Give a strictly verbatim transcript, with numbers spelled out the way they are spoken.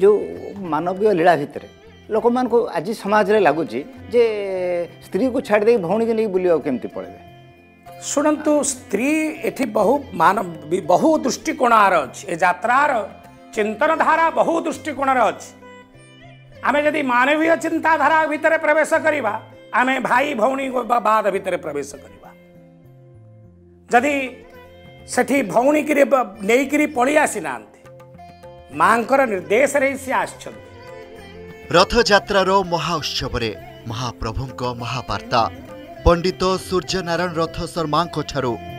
जो मानवीय लीला भितर लोक मान को आज समाज में लगुच जे स्त्री को छाड़ दे भौणी को नहीं बुलवा केमती पड़े शुणु स्त्री एथि बहु मान बहु दृष्टिकोण अच्छे ए जात्रार चिंतन धारा बहु दृष्टिकोण अच्छे आम जदि मानवीय चिंताधारा भितर प्रवेश करवा आम भाई भौणी बाद भितर प्रवेश करवा जदि सेठी भौणी की नहींकि पड़ी आसी ना मांकर निर्देश रे से आछन रथ यात्रा रो महा उत्सव रे महाप्रभु को महावार्ता पंडित सूर्यनारायण रथ शर्मा को छारू।